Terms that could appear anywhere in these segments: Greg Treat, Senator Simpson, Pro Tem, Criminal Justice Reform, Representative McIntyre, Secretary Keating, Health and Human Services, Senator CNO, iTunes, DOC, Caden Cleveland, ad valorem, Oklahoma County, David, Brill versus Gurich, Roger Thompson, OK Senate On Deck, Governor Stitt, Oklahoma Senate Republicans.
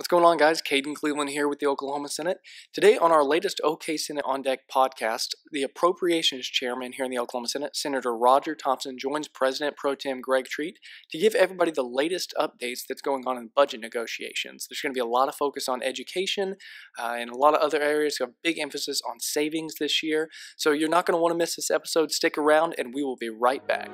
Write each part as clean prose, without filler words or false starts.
What's going on, guys? Caden Cleveland here with the Oklahoma Senate. Today on our latest OK Senate On Deck podcast, the Appropriations Chairman here in the Oklahoma Senate, Senator Roger Thompson, joins President Pro Tem Greg Treat to give everybody the latest updates that's going on in budget negotiations. There's going to be a lot of focus on education and a lot of other areas. We have a big emphasis on savings this year. So you're not going to want to miss this episode. Stick around and we will be right back.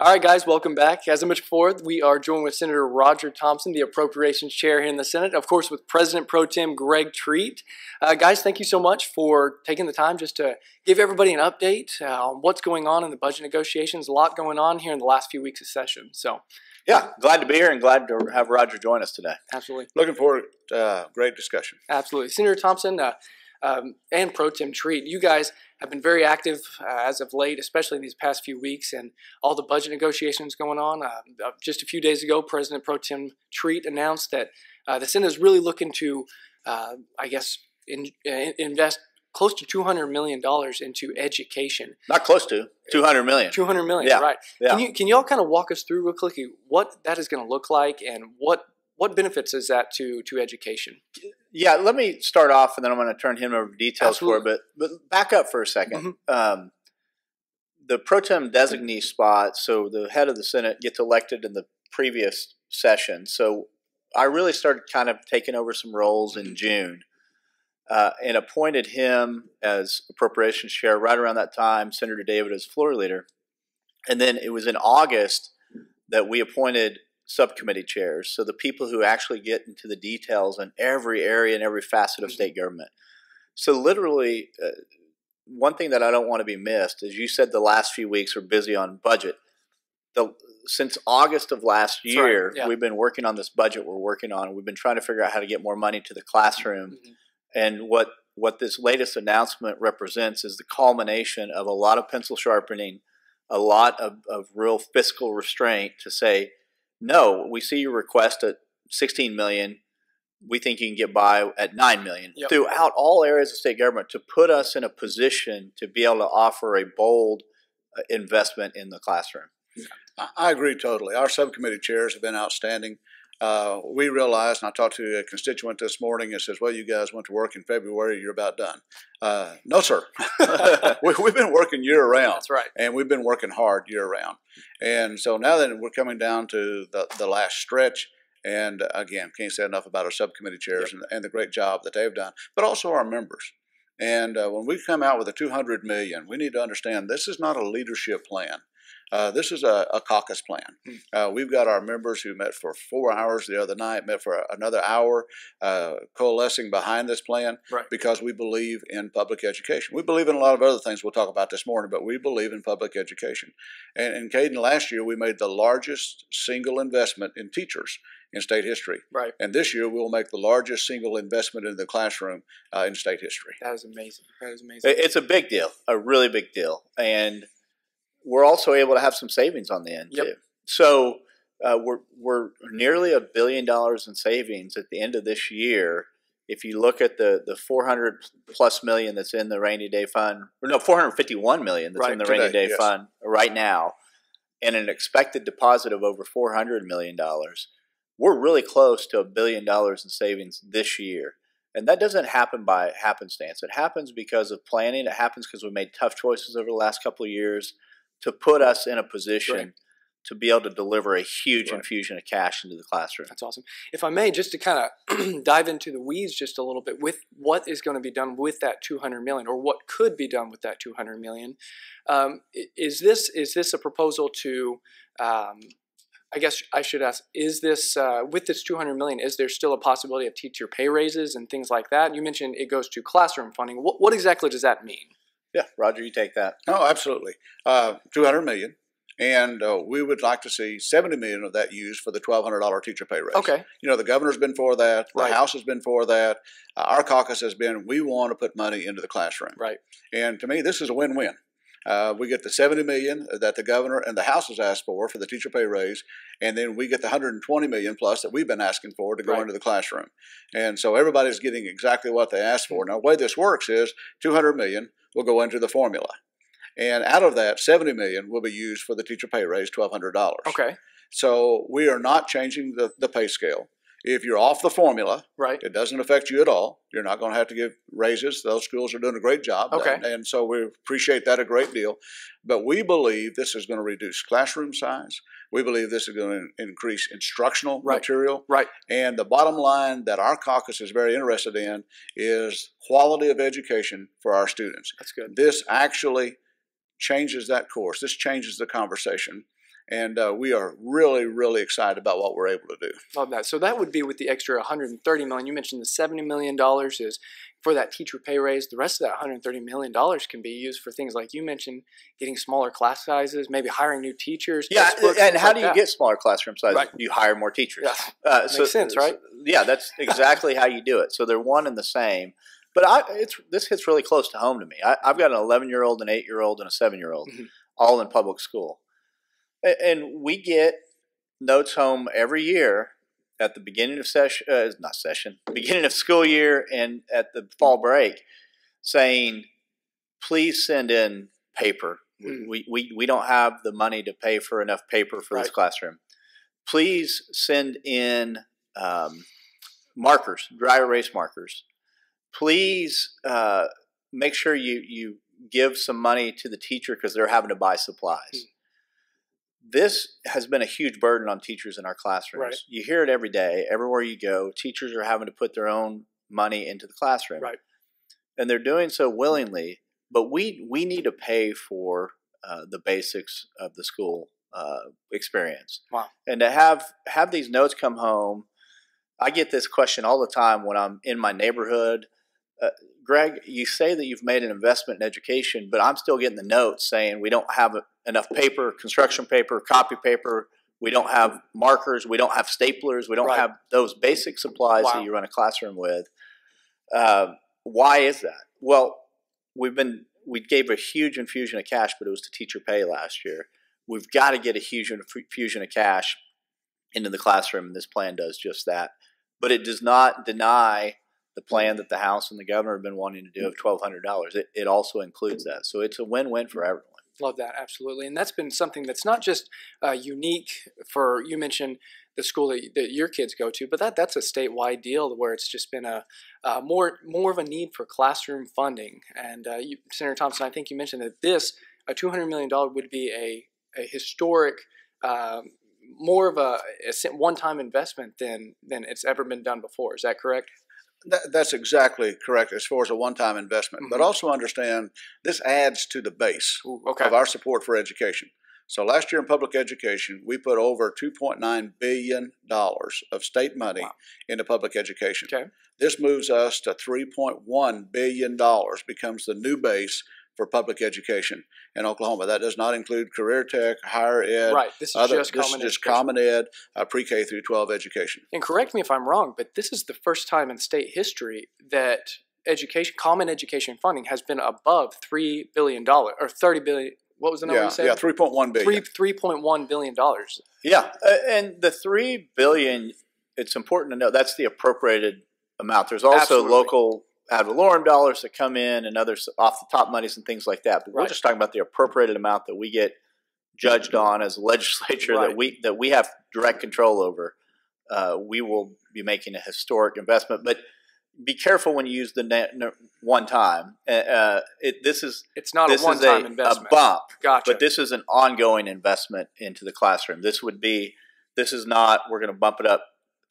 All right, guys, welcome back. As I mentioned before, we are joined with Senator Roger Thompson, the Appropriations Chair here in the Senate, of course, with President Pro Tem Greg Treat. Guys, thank you so much for taking the time just to give everybody an update on what's going on in the budget negotiations. A lot going on here in the last few weeks of session. So, yeah, glad to be here and glad to have Roger join us today. Absolutely. Looking forward to a great discussion. Absolutely. Senator Thompson and Pro Tem Treat, you guys have been very active as of late, especially in these past few weeks, and all the budget negotiations going on. Just a few days ago, President Pro Tem Treat announced that the Senate is really looking to, invest close to $200 million into education. Not close to, $200 million. $200 million, yeah. Right. Yeah. Can you all kind of walk us through real quickly what that is going to look like and what benefits is that to education? Yeah, let me start off, and then I'm going to turn him over to details for it. But back up for a second. Mm-hmm. The pro tem designee spot, so the head of the Senate gets elected in the previous session. So I really started kind of taking over some roles in June and appointed him as Appropriations Chair right around that time, Senator David as floor leader. And then it was in August that we appointed subcommittee chairs, so the people who actually get into the details in every area and every facet of state government. So literally, one thing that I don't want to be missed is you said the last few weeks were busy on budget. Since August of last year, right, yeah, we've been working on this budget we're working on. We've been trying to figure out how to get more money to the classroom. Mm-hmm. And what this latest announcement represents is the culmination of a lot of pencil sharpening, a lot of real fiscal restraint to say, no, we see your request at $16 million. We think you can get by at $9 million. Yep. Throughout all areas of state government to put us in a position to be able to offer a bold investment in the classroom. I agree totally. Our subcommittee chairs have been outstanding. We realized, and I talked to a constituent this morning and says, well, you guys went to work in February, you're about done. No, sir. We've been working year round. That's right. And we've been working hard year round. And so now that we're coming down to the last stretch, and again, can't say enough about our subcommittee chairs, yep, and the great job that they've done, but also our members. And when we come out with the $200 million, we need to understand this is not a leadership plan. This is a caucus plan. We've got our members who met for 4 hours the other night, met for another hour, coalescing behind this plan, right, because we believe in public education. We believe in a lot of other things we'll talk about this morning, but we believe in public education. And Caden, last year we made the largest single investment in teachers in state history. Right. And this year we'll make the largest single investment in the classroom in state history. That is amazing. That is amazing. It's a big deal, a really big deal. And we're also able to have some savings on the end, yep, too. So we're nearly $1 billion in savings at the end of this year. If you look at the 400+ million that's in the rainy day fund, or no, 451 million that's right, in the rainy day, yes, fund right now, and an expected deposit of over $400 million, we're really close to $1 billion in savings this year. And that doesn't happen by happenstance. It happens because of planning. It happens because we made tough choices over the last couple of years to put us in a position, right, to be able to deliver a huge, right, infusion of cash into the classroom. That's awesome. If I may, just to kind of dive into the weeds just a little bit with what is going to be done with that $200 million or what could be done with that $200 million, is this a proposal to, I guess I should ask, is this, with this $200 million, is there still a possibility of teacher pay raises and things like that? You mentioned it goes to classroom funding. What exactly does that mean? Yeah, Roger, you take that. Oh, absolutely. $200 million. And we would like to see $70 million of that used for the $1,200 teacher pay raise. Okay. You know, the governor's been for that. The, right, House has been for that. Our caucus has been, we want to put money into the classroom. Right. And to me, this is a win-win. We get the $70 million that the governor and the House has asked for the teacher pay raise, and then we get the $120 million plus that we've been asking for to go into the classroom. And so everybody's getting exactly what they asked for. Now, the way this works is $200 million will go into the formula. And out of that, $70 million will be used for the teacher pay raise, $1,200. Okay. So we are not changing the pay scale. If you're off the formula, it doesn't affect you at all. You're not going to have to give raises. Those schools are doing a great job. Okay. And so we appreciate that a great deal. But we believe this is going to reduce classroom size. We believe this is going to increase instructional material. Right. And the bottom line that our caucus is very interested in is quality of education for our students. That's good. This actually changes that course. This changes the conversation. And we are really, really excited about what we're able to do. Love that. So that would be with the extra $130 million. You mentioned the $70 million is for that teacher pay raise. The rest of that $130 million can be used for things like you mentioned, getting smaller class sizes, maybe hiring new teachers. Yeah, and how do you get smaller classroom sizes? Right. You hire more teachers. Yeah. Makes sense, right? Yeah, that's exactly how you do it. So they're one and the same. But this hits really close to home to me. I've got an 11-year-old, an 8-year-old, and a 7-year-old, all in public school. And we get notes home every year at the beginning of beginning of school year and at the fall break saying, please send in paper. We don't have the money to pay for enough paper for this classroom. Please send in markers, dry erase markers. Please make sure you give some money to the teacher because they're having to buy supplies. This has been a huge burden on teachers in our classrooms. Right. You hear it every day, everywhere you go. Teachers are having to put their own money into the classroom. Right. And they're doing so willingly, but we need to pay for the basics of the school experience. Wow. And to have these notes come home, I get this question all the time when I'm in my neighborhood. Greg, you say that you've made an investment in education, but I'm still getting the notes saying we don't have enough paper, construction paper, copy paper. We don't have markers. We don't have staplers. We don't have those basic supplies that you run a classroom with. Why is that? Well, we gave a huge infusion of cash, but it was to teacher pay last year. We've got to get a huge infusion of cash into the classroom, and this plan does just that. But it does not deny the plan that the House and the governor have been wanting to do of $1,200. It also includes that. So it's a win-win for everyone. Love that. Absolutely. And that's been something that's not just unique for, you mentioned the school that your kids go to, but that's a statewide deal where it's just been a more of a need for classroom funding. And Senator Thompson, I think you mentioned that a $200 million would be a historic, more of a one-time investment than it's ever been done before. Is that correct? That's exactly correct as far as a one-time investment. But also understand this adds to the base of our support for education. So last year in public education, we put over $2.9 billion of state money into public education. Okay. This moves us to $3.1 billion, becomes the new base for public education in Oklahoma. That does not include career tech, higher ed. Right. This is just common ed, pre-K through 12 education. And correct me if I'm wrong, but this is the first time in state history that common education funding has been above $3 billion or $30 billion. What was the number you said? Yeah, $3.1 billion. $3.1 billion. Yeah. And the $3 billion, it's important to know that's the appropriated amount. There's also local ad valorem dollars that come in and others off the top monies and things like that. But we're just talking about the appropriated amount that we get judged on as a legislature that we have direct control over. We will be making a historic investment, but be careful when you use the one time. It's not a one-time investment. A bump, but this is an ongoing investment into the classroom. This is not, we're going to bump it up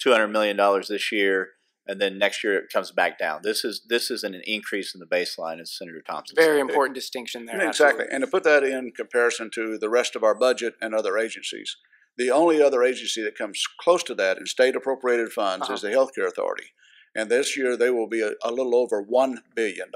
$200 million this year, and then next year it comes back down. This is an increase in the baseline, as Senator Thompson said. Very important distinction there. Exactly. And to put that in comparison to the rest of our budget and other agencies, the only other agency that comes close to that in state appropriated funds is the Health Care Authority. And this year they will be a little over $1 billion.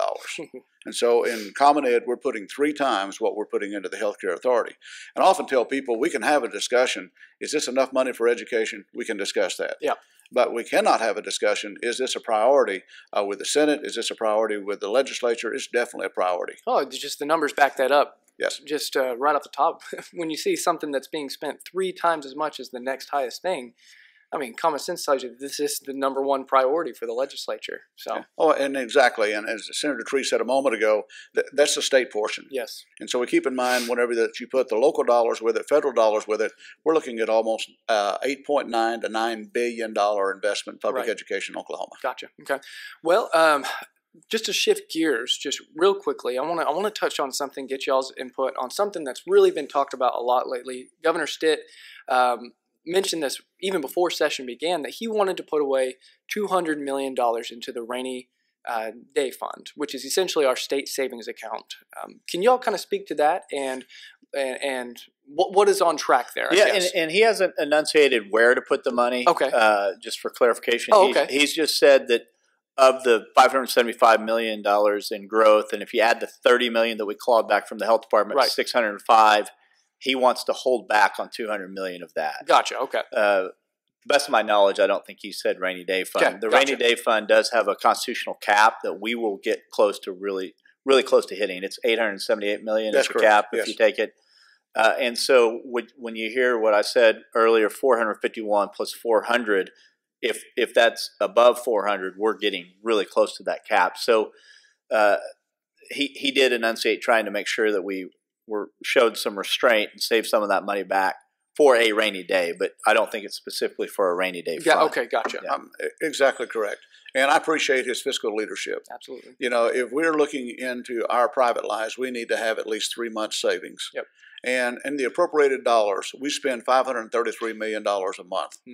And so in Common Ed, we're putting 3 times what we're putting into the Health Care Authority. And I often tell people we can have a discussion, is this enough money for education? We can discuss that. Yeah. But we cannot have a discussion, is this a priority with the Senate? Is this a priority with the legislature? It's definitely a priority. Oh, just the numbers back that up. Yes. Just right off the top, when you see something that's being spent 3 times as much as the next highest thing, I mean, common sense tells you this is the number one priority for the legislature. So. Yeah. Oh, and exactly. And as Senator Treat said a moment ago, that's the state portion. Yes. And so we keep in mind whenever that you put the local dollars with it, federal dollars with it, we're looking at almost $8.9 to $9 billion investment in public education in Oklahoma. Gotcha. Okay. Well, just to shift gears just real quickly, I want to touch on something, get y'all's input on something that's really been talked about a lot lately. Governor Stitt mentioned this even before session began, that he wanted to put away $200 million into the rainy day fund, which is essentially our state savings account. Can y'all kind of speak to that and what is on track there? Yeah, and he hasn't enunciated where to put the money. Okay. Just for clarification. Oh, okay. He's just said that of the $575 million in growth, and if you add the $30 million that we clawed back from the health department, right, $605, he wants to hold back on $200 million of that. Gotcha. Okay. To the best of my knowledge, I don't think he said rainy day fund. Okay, the rainy day fund does have a constitutional cap that we will get close to really close to hitting. It's $878 million is the cap if you take it. And so when you hear what I said earlier, 451 plus 400, if that's above 400, we're getting really close to that cap. So he did enunciate trying to make sure that we showed some restraint and saved some of that money back for a rainy day, but I don't think it's specifically for a rainy day fund. Yeah, okay, gotcha. Yeah. Exactly correct. And I appreciate his fiscal leadership. Absolutely. You know, if we're looking into our private lives, we need to have at least 3 months savings. Yep. And the appropriated dollars, we spend $533 million a month. Hmm.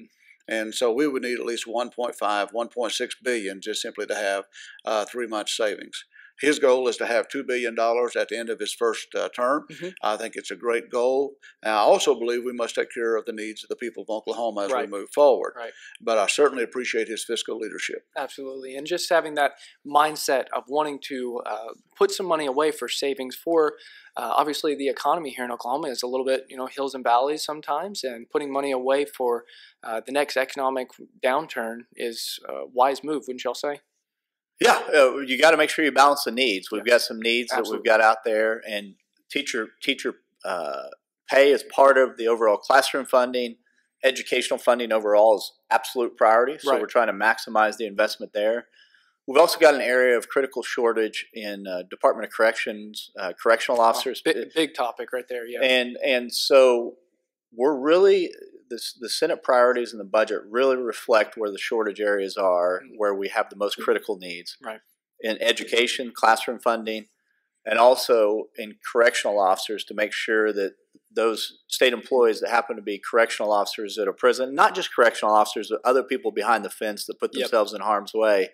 And so we would need at least $1.5, $1.6 billion just simply to have 3 months savings. His goal is to have $2 billion at the end of his first term. Mm-hmm. I think it's a great goal. And I also believe we must take care of the needs of the people of Oklahoma as we move forward. Right. But I certainly appreciate his fiscal leadership. Absolutely. And just having that mindset of wanting to put some money away for savings for obviously the economy here in Oklahoma is a little bit, you know, hills and valleys sometimes, and putting money away for the next economic downturn is a wise move, wouldn't y'all say? Yeah, you got to make sure you balance the needs. We've got some needs that we've got out there, and teacher pay is part of the overall classroom funding. Educational funding overall is absolute priority, so we're trying to maximize the investment there. We've also got an area of critical shortage in Department of Corrections, correctional officers. Big topic right there, yeah. And so we're really – the Senate priorities and the budget really reflect where the shortage areas are, where we have the most critical needs in education, classroom funding, and also in correctional officers to make sure that those state employees that happen to be correctional officers at a prison, not just correctional officers, but other people behind the fence that put themselves in harm's way.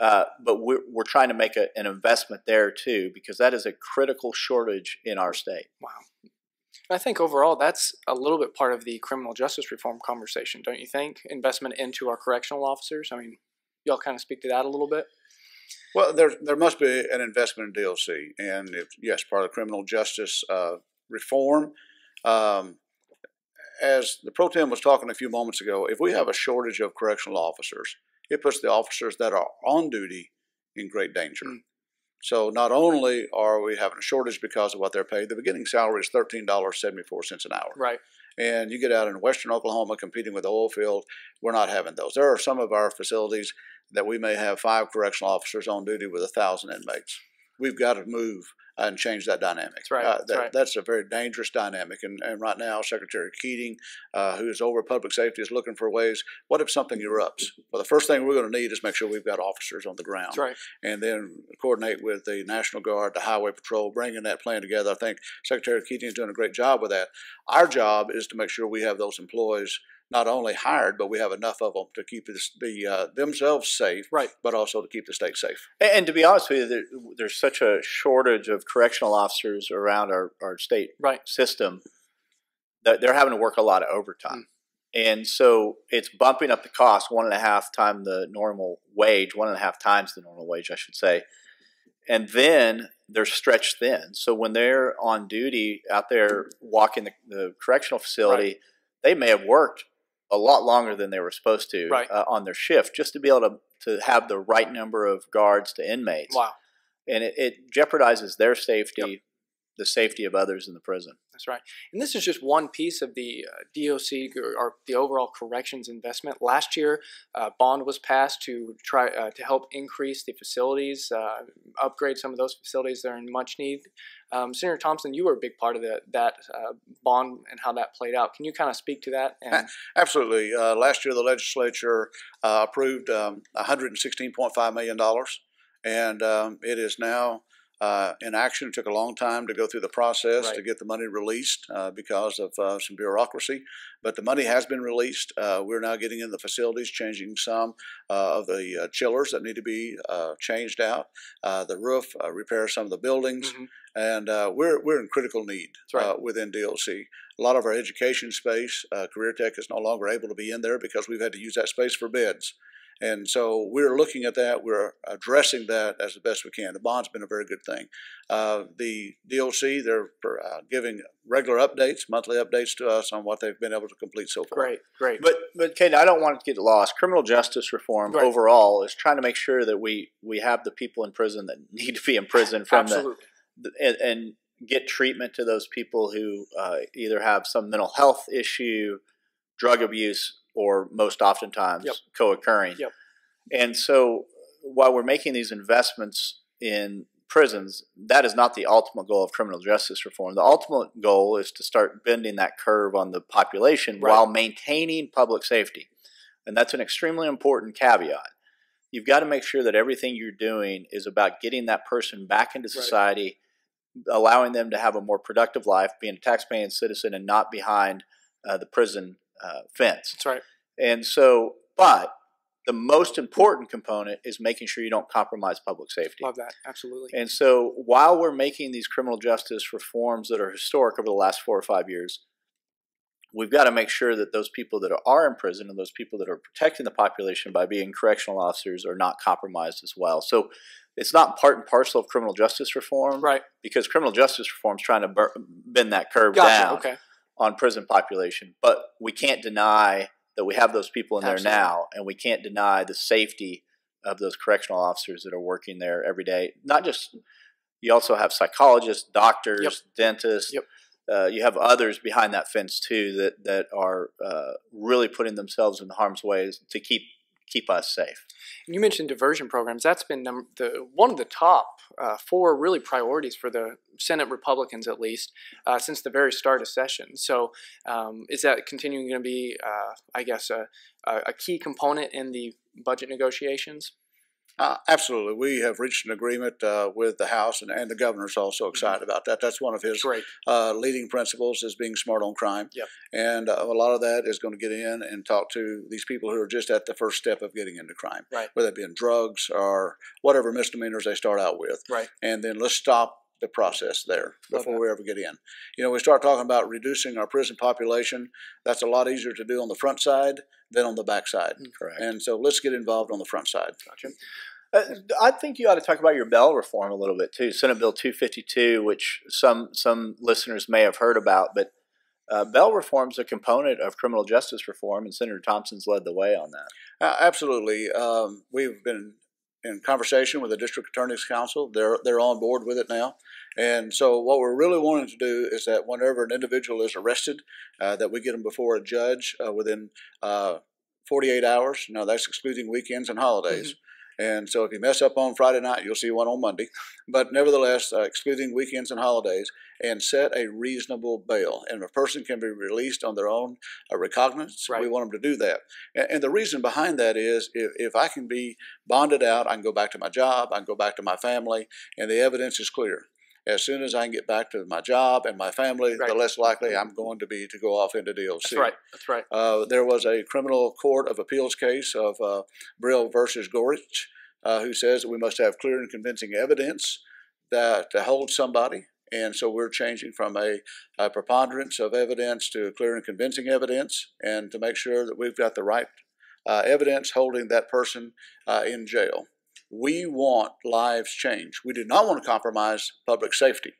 But we're trying to make an investment there too, because that is a critical shortage in our state. Wow. I think overall that's a little bit part of the criminal justice reform conversation, don't you think? Investment into our correctional officers. I mean, y'all kind of speak to that a little bit. Well, there must be an investment in DLC, and yes, part of the criminal justice reform. As the pro tem was talking a few moments ago, if we have a shortage of correctional officers, it puts the officers that are on duty in great danger. Mm-hmm. So not only are we having a shortage because of what they're paid, the beginning salary is $13.74 an hour. Right. And you get out in western Oklahoma competing with the oil field, we're not having those. There are some of our facilities that we may have 5 correctional officers on duty with 1,000 inmates. We've got to move and change that dynamic. That's right. That's a very dangerous dynamic. And right now, Secretary Keating, who is over public safety, is looking for ways. What if something erupts? Well, the first thing we're going to need is make sure we've got officers on the ground. That's right. And then coordinate with the National Guard, the Highway Patrol, bringing that plan together. I think Secretary Keating is doing a great job with that. Our job is to make sure we have those employees not only hired, but we have enough of them to keep themselves safe, but also to keep the state safe. And to be honest with you, there's such a shortage of correctional officers around our state system that they're having to work a lot of overtime. Mm. And so it's bumping up the cost 1.5 times the normal wage, I should say. And then they're stretched thin. So when they're on duty out there walking the correctional facility, they may have worked a lot longer than they were supposed to on their shift, just to be able to have the right number of guards to inmates. Wow. And it jeopardizes their safety the safety of others in the prison. That's right. And this is just one piece of the DOC or the overall corrections investment. Last year, bond was passed to help increase the facilities, upgrade some of those facilities that are in much need. Senator Thompson, you were a big part of that bond and how that played out. Can you kind of speak to that? And absolutely. Last year, the legislature approved $116.5 million, and it is now in action. It took a long time to go through the process to get the money released because of some bureaucracy, but the money has been released. We're now getting in the facilities, changing some of the chillers that need to be changed out, the roof, repair some of the buildings, and we're in critical need within DOC. A lot of our education space, Career Tech is no longer able to be in there because we've had to use that space for beds. And so we're looking at that. We're addressing that as the best we can. The bond's been a very good thing. The DOC, they're giving regular updates, monthly updates to us on what they've been able to complete so far. Great, great. But Caden, I don't want it to get lost. Criminal justice reform overall is trying to make sure that we have the people in prison that need to be in prison from and get treatment to those people who either have some mental health issue, drug abuse, or most oftentimes co-occurring. And so while we're making these investments in prisons, that is not the ultimate goal of criminal justice reform. The ultimate goal is to start bending that curve on the population while maintaining public safety. And that's an extremely important caveat. You've got to make sure that everything you're doing is about getting that person back into society, allowing them to have a more productive life, being a taxpaying citizen and not behind the prison fence. That's right. And so, but the most important component is making sure you don't compromise public safety. Love that. Absolutely. And so while we're making these criminal justice reforms that are historic over the last 4 or 5 years, we've got to make sure that those people that are in prison and those people that are protecting the population by being correctional officers are not compromised as well. So it's not part and parcel of criminal justice reform, because criminal justice reform is trying to bend that curve down. On prison population, but we can't deny that we have those people in there now, and we can't deny the safety of those correctional officers that are working there every day. Not just, you also have psychologists, doctors, dentists. You have others behind that fence too that are really putting themselves in harm's way to keep us safe. You mentioned diversion programs. That's been one of the top four really priorities for the Senate Republicans, at least, since the very start of session. So is that continuing going to be, I guess, a key component in the budget negotiations? Absolutely. We have reached an agreement with the House, and the governor's also excited about that. That's one of his leading principles, is being smart on crime. And a lot of that is going to get in and talk to these people who are just at the first step of getting into crime, whether it be in drugs or whatever misdemeanors they start out with. And then let's stop the process there before we ever get in. You know, we start talking about reducing our prison population. That's a lot easier to do on the front side than on the back side. And so let's get involved on the front side. I think you ought to talk about your bail reform a little bit too. Senate Bill 252, which some listeners may have heard about, but bail reform is a component of criminal justice reform, and Senator Thompson's led the way on that. Absolutely. We've been in conversation with the District Attorney's Council. They're on board with it now. And so what we're really wanting to do is that whenever an individual is arrested, that we get them before a judge within 48 hours. Now, that's excluding weekends and holidays. And so if you mess up on Friday night, you'll see one on Monday. But nevertheless, excluding weekends and holidays, and set a reasonable bail. And if a person can be released on their own recognizance, we want them to do that. And the reason behind that is if I can be bonded out, I can go back to my job, I can go back to my family, and the evidence is clear. As soon as I can get back to my job and my family, the less likely I'm going to be to go off into DOC. That's right. That's right. There was a criminal court of appeals case of Brill versus Gurich, who says that we must have clear and convincing evidence that to hold somebody. And so we're changing from a preponderance of evidence to clear and convincing evidence, and to make sure that we've got the right evidence holding that person in jail. We want lives changed. We do not want to compromise public safety.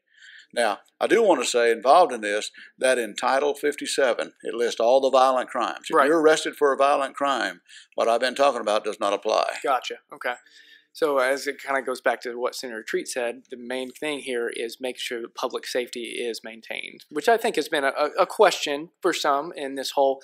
Now, I do want to say, involved in this, that in Title 57, it lists all the violent crimes. If you're arrested for a violent crime, what I've been talking about does not apply. Gotcha. Okay. So as it kind of goes back to what Senator Treat said, the main thing here is making sure that public safety is maintained, which I think has been a question for some in this whole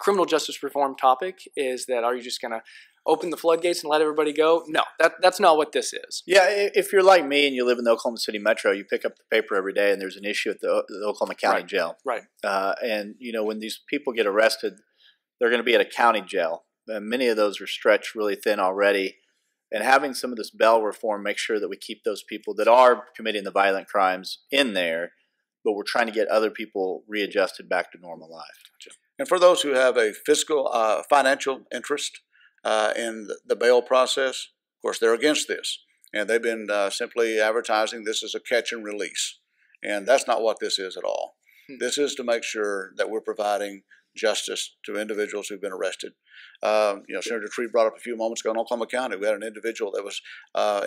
criminal justice reform topic, is that are you just going to open the floodgates and let everybody go? No, that's not what this is. Yeah, if you're like me and you live in the Oklahoma City Metro, you pick up the paper every day and there's an issue at the Oklahoma County Jail. Right. And, you know, when these people get arrested, they're going to be at a county jail. And many of those are stretched really thin already. And having some of this bail reform make sure that we keep those people that are committing the violent crimes in there, but we're trying to get other people readjusted back to normal life. Gotcha. And for those who have a fiscal, financial interest in the bail process, of course, they're against this. And they've been simply advertising this as a catch and release. And that's not what this is at all. Hmm. This is to make sure that we're providing justice to individuals who've been arrested. You know, Senator Treat brought up a few moments ago in Oklahoma County, we had an individual that was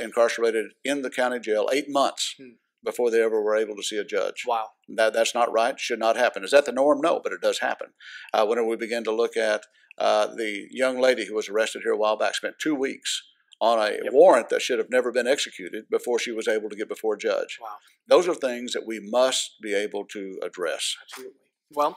incarcerated in the county jail 8 months before they ever were able to see a judge. Wow. That's not right, should not happen. Is that the norm? No, but it does happen. Whenever we begin to look at the young lady who was arrested here a while back, spent 2 weeks on a warrant that should have never been executed before she was able to get before a judge. Wow. Those are things that we must be able to address. Absolutely. Well,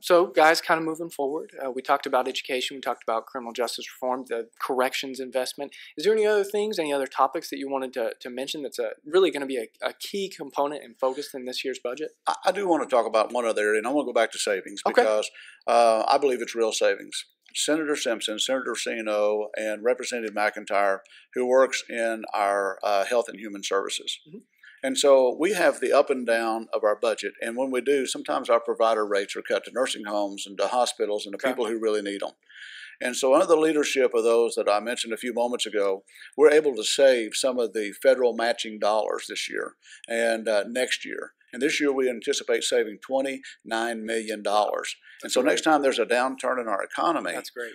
so guys, kind of moving forward, we talked about education, we talked about criminal justice reform, the corrections investment. Is there any other things, any other topics that you wanted to mention that's really going to be a key component and focus in this year's budget? I do want to talk about one other area, and I want to go back to savings because I believe it's real savings. Senator Simpson, Senator CNO, and Representative McIntyre, who works in our Health and Human Services. Mm-hmm. And so we have the up and down of our budget. And when we do, sometimes our provider rates are cut to nursing homes and to hospitals and to people who really need them. And so under the leadership of those that I mentioned a few moments ago, we're able to save some of the federal matching dollars this year and next year. And this year we anticipate saving $29 million. And so next time there's a downturn in our economy,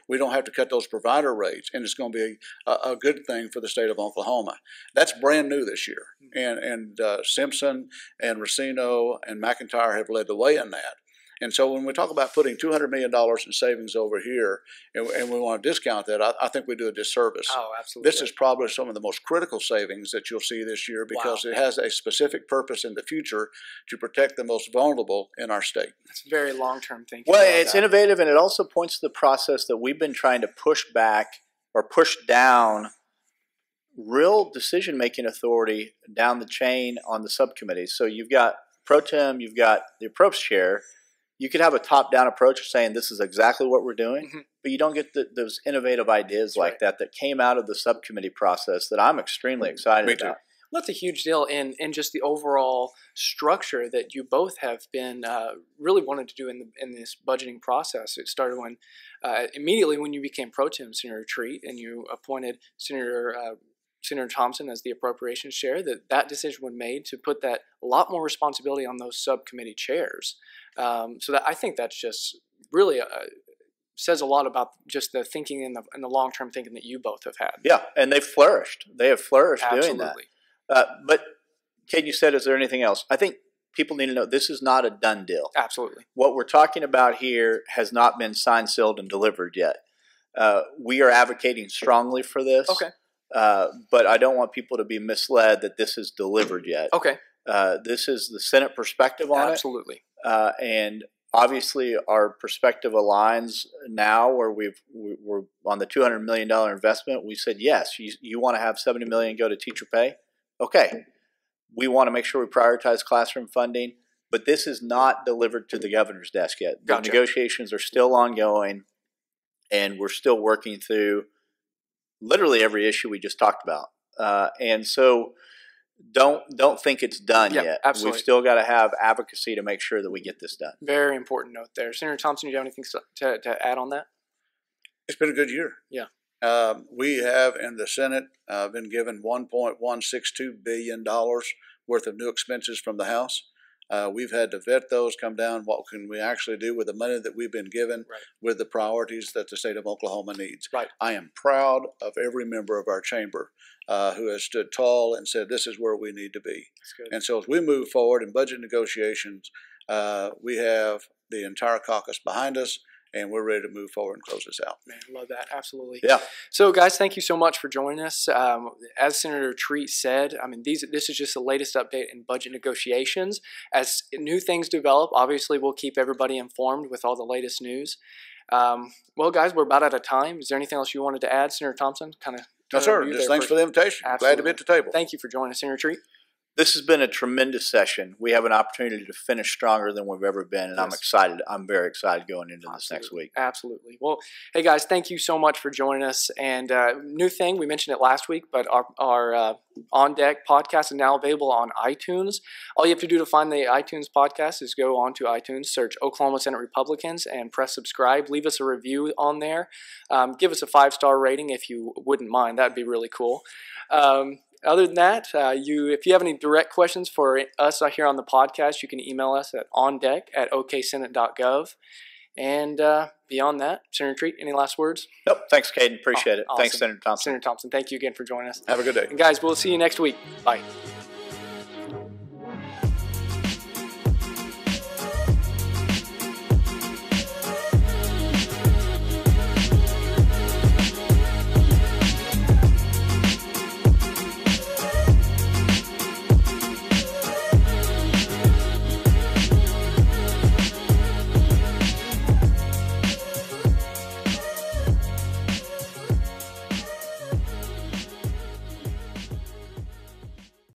we don't have to cut those provider rates, and it's going to be a good thing for the state of Oklahoma. That's brand new this year. And Simpson and Racino and McIntyre have led the way in that. And so when we talk about putting $200 million in savings over here, and we want to discount that, I think we do a disservice. Oh, absolutely. This is probably some of the most critical savings that you'll see this year because it has a specific purpose in the future to protect the most vulnerable in our state. That's very long-term thinking. Well, it's innovative, and it also points to the process that we've been trying to push back or push down real decision-making authority down the chain on the subcommittees. So you've got pro tem, you've got the approach chair. You could have a top-down approach of saying this is exactly what we're doing, but you don't get those innovative ideas that came out of the subcommittee process that I'm extremely excited about. Well, that's a huge deal in just the overall structure that you both have been really wanted to do in this budgeting process. It started when immediately when you became pro tem Senator Treat and you appointed Senator Thompson as the appropriations chair, that decision was made to put that a lot more responsibility on those subcommittee chairs. So that I think that's just really says a lot about just the thinking and the long-term thinking that you both have had. Yeah, and they've flourished. They have flourished doing that. But, Caden, you said, is there anything else? I think people need to know this is not a done deal. Absolutely. What we're talking about here has not been signed, sealed, and delivered yet. We are advocating strongly for this. Okay. But I don't want people to be misled that this is delivered yet. Okay. This is the Senate perspective on it. And obviously our perspective aligns now where we're on the $200 million investment. We said, yes, you want to have $70 million go to teacher pay? Okay. We want to make sure we prioritize classroom funding. But this is not delivered to the governor's desk yet. Gotcha. The negotiations are still ongoing, and we're still working through literally every issue we just talked about. And so don't think it's done yet. Absolutely. We've still got to have advocacy to make sure that we get this done. Very important note there. Senator Thompson, do you have anything to add on that? It's been a good year. Yeah. We have in the Senate been given $1.162 billion worth of new expenses from the House. We've had to vet those, come down, what can we actually do with the money that we've been given with the priorities that the state of Oklahoma needs. I am proud of every member of our chamber who has stood tall and said this is where we need to be. And so as we move forward in budget negotiations, we have the entire caucus behind us, and we're ready to move forward and close this out. Man, love that. Absolutely. Yeah. So, guys, thank you so much for joining us. As Senator Treat said, I mean, this is just the latest update in budget negotiations. As new things develop, obviously, we'll keep everybody informed with all the latest news. Well, guys, we're about out of time. Is there anything else you wanted to add, Senator Thompson? No, sir. Just thanks for the invitation. Absolutely. Glad to be at the table. Thank you for joining us, Senator Treat. This has been a tremendous session. We have an opportunity to finish stronger than we've ever been, and yes. I'm excited. I'm very excited going into this next week. Absolutely. Well, hey, guys, thank you so much for joining us. And new thing, we mentioned it last week, but our On Deck podcast is now available on iTunes. All you have to do to find the iTunes podcast is go onto iTunes, search Oklahoma Senate Republicans, and press subscribe. Leave us a review on there. Give us a 5-star rating if you wouldn't mind. That would be really cool. Other than that, if you have any direct questions for us here on the podcast, you can email us at ondeck@oksenate.gov. And beyond that, Senator Treat, any last words? Nope. Thanks, Caden. Appreciate it. Awesome. Thanks, Senator Thompson. Senator Thompson, thank you again for joining us. Have a good day. And guys, we'll see you next week. Bye.